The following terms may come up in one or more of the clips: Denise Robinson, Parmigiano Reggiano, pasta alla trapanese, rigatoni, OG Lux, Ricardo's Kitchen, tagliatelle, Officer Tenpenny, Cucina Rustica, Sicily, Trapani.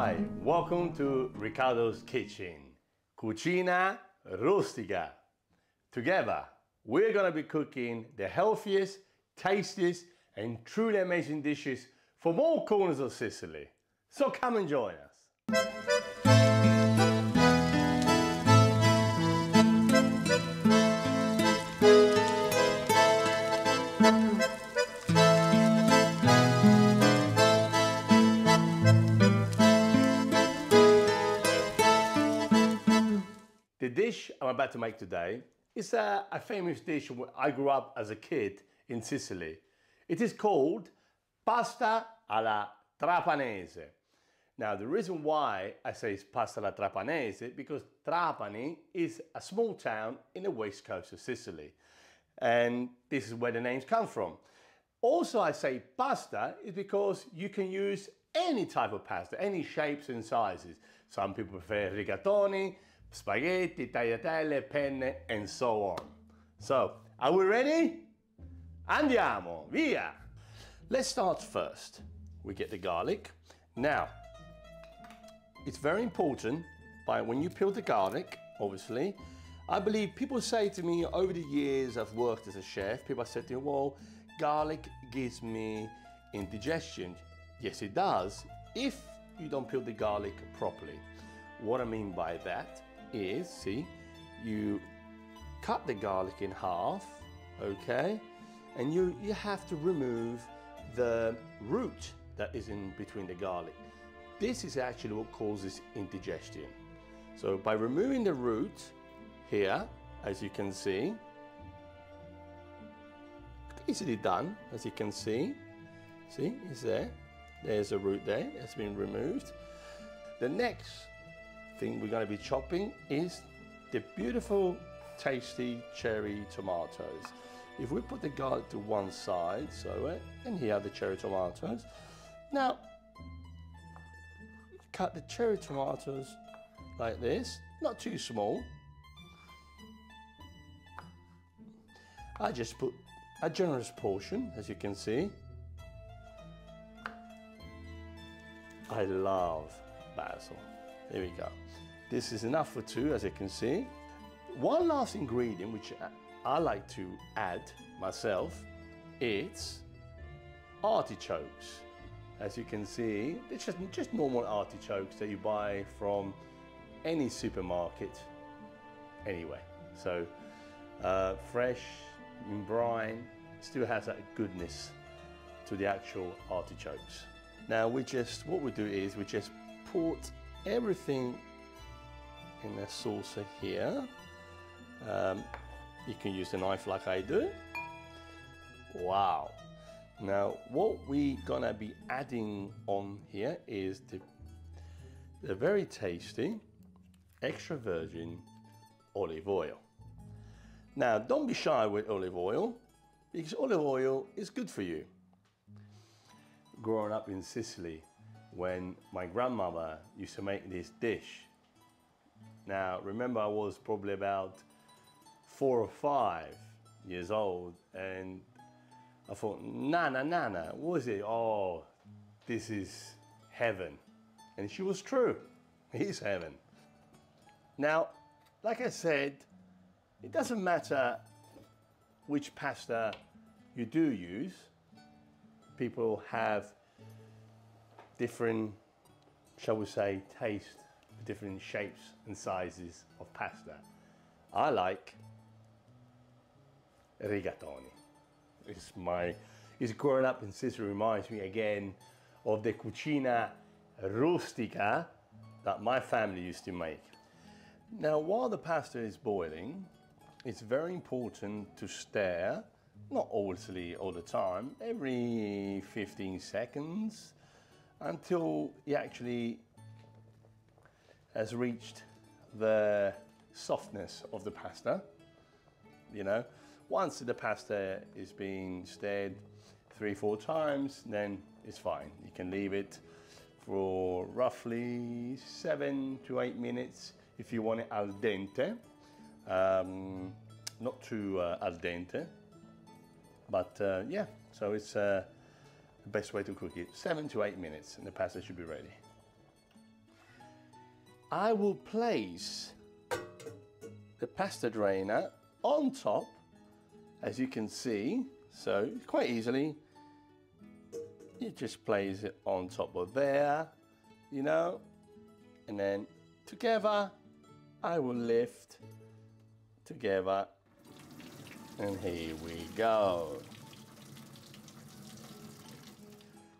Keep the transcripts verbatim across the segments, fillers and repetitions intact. Hi, welcome to Ricardo's Kitchen, Cucina Rustica. Together, we're gonna be cooking the healthiest, tastiest, and truly amazing dishes from all corners of Sicily. So come and join us. The dish I'm about to make today is a, a famous dish I grew up as a kid in Sicily. It is called pasta alla trapanese. Now, the reason why I say it's pasta alla trapanese because Trapani is a small town in the west coast of Sicily, and this is where the names come from. Also, I say pasta is because you can use any type of pasta, any shapes and sizes. Some people prefer rigatoni, spaghetti, tagliatelle, penne, and so on. So, are we ready? Andiamo, via! Let's start first. We get the garlic. Now, it's very important by when you peel the garlic, obviously. I believe people say to me over the years I've worked as a chef, people have said to me, well, garlic gives me indigestion. Yes, it does, if you don't peel the garlic properly. What I mean by that is, see, you cut the garlic in half, okay, and you, you have to remove the root that is in between the garlic. This is actually what causes indigestion. So by removing the root here, as you can see, easily done, as you can see, see, it's there, there's a root there that's been removed. The next thing we're going to be chopping is the beautiful tasty cherry tomatoes. If we put the garlic to one side, so it, and here are the cherry tomatoes. Now cut the cherry tomatoes like this, not too small. I just put a generous portion, as you can see. I love basil. There we go. This is enough for two, as you can see. One last ingredient which I like to add myself, it's artichokes. As you can see, it's just, just normal artichokes that you buy from any supermarket anyway. So uh, fresh, in brine, still has that goodness to the actual artichokes. Now we just, what we do is we just put everything in the saucer here. Um, you can use the knife like I do. Wow. Now what we gonna be adding on here is the, the very tasty extra virgin olive oil. Now don't be shy with olive oil because olive oil is good for you. Growing up in Sicily, when my grandmother used to make this dish. Now, remember I was probably about four or five years old and I thought, Nana, Nana, what is it? Oh, this is heaven. And she was true, it is heaven. Now, like I said, it doesn't matter which pasta you do use. People have different, shall we say, taste, different shapes and sizes of pasta. I like rigatoni. It's my, it's growing up in Sicily reminds me again of the cucina rustica that my family used to make. Now, while the pasta is boiling, it's very important to stir, not obviously all the time, every fifteen seconds, until it actually has reached the softness of the pasta, you know. Once the pasta is being stirred three, four times, then it's fine. You can leave it for roughly seven to eight minutes if you want it al dente, um, not too uh, al dente, but uh, yeah, so it's uh, best way to cook it, seven to eight minutes, and the pasta should be ready. I will place the pasta drainer on top, as you can see. So quite easily, you just place it on top of there, you know, and then together I will lift together, and here we go.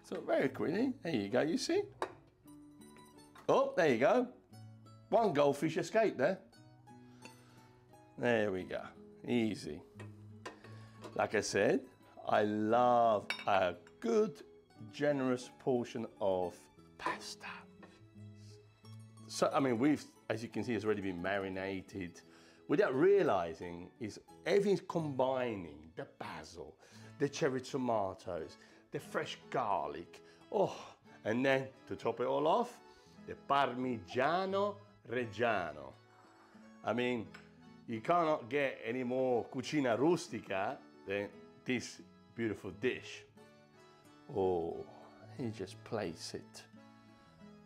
So very quickly, there you go, you see? Oh, there you go. One goldfish escaped there. There we go, easy. Like I said, I love a good, generous portion of pasta. So, I mean, we've, as you can see, it's already been marinated. Without realizing, is everything's combining, the basil, the cherry tomatoes, the fresh garlic, oh, and then to top it all off, the Parmigiano Reggiano. I mean, you cannot get any more Cucina Rustica than this beautiful dish. Oh, you just place it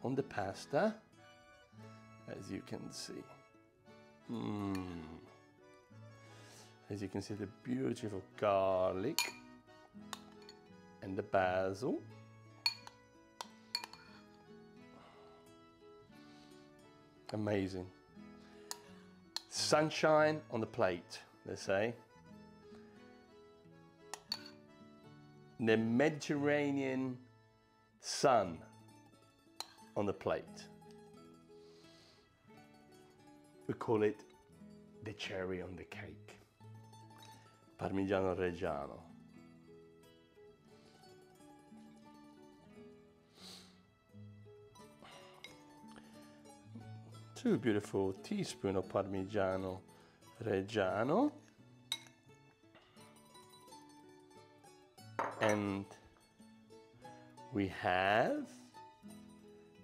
on the pasta, as you can see. Mmm. As you can see, the beautiful garlic and the basil. Amazing. Sunshine on the plate, they say. The Mediterranean sun on the plate. We call it the cherry on the cake. Parmigiano Reggiano. Two beautiful teaspoons of Parmigiano Reggiano. And we have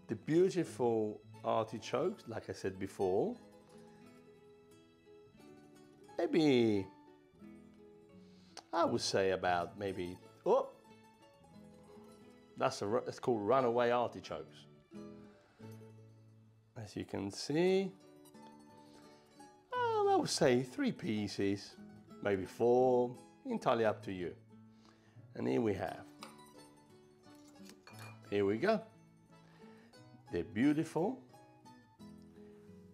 the beautiful artichokes, like I said before. Maybe, I would say about maybe, oh, that's, a, that's called runaway artichokes. As you can see, um, I would say three pieces, maybe four, entirely up to you. And here we have, here we go, the beautiful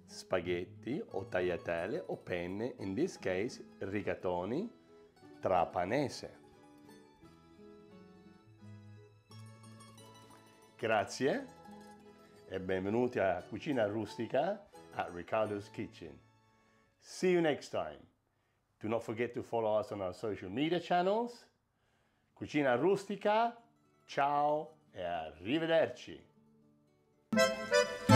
spaghetti or tagliatelle or penne, in this case rigatoni trapanese. Grazie e benvenuti a Cucina Rustica at Ricardo's Kitchen. See you next time. Do not forget to follow us on our social media channels. Cucina Rustica, ciao e arrivederci.